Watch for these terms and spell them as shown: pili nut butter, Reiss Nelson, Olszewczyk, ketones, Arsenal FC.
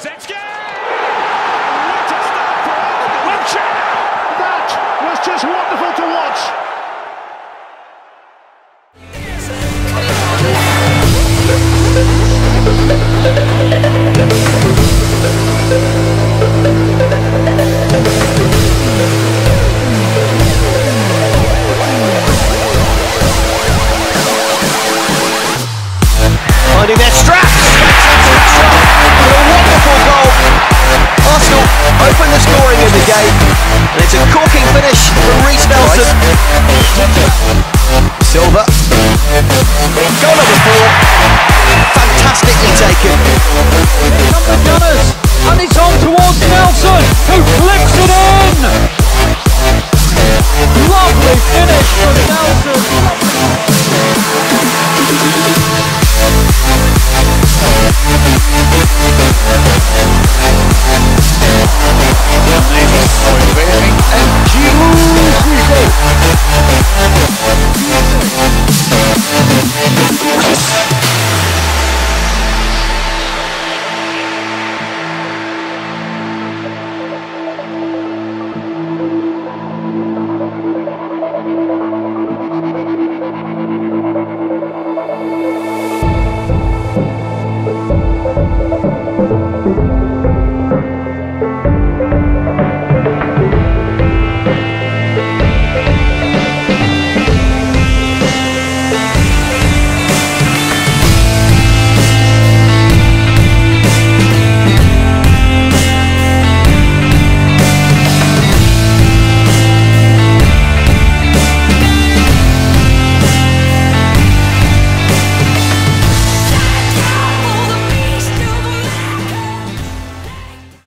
Rosetsky! What a start for Olszewczyk! That was just wonderful to watch. Finding their straps! What a wonderful goal! Arsenal open the scoring in the game. And it's a corking finish from Reiss Nelson. Silva. Goal number 4. Fantastically taken.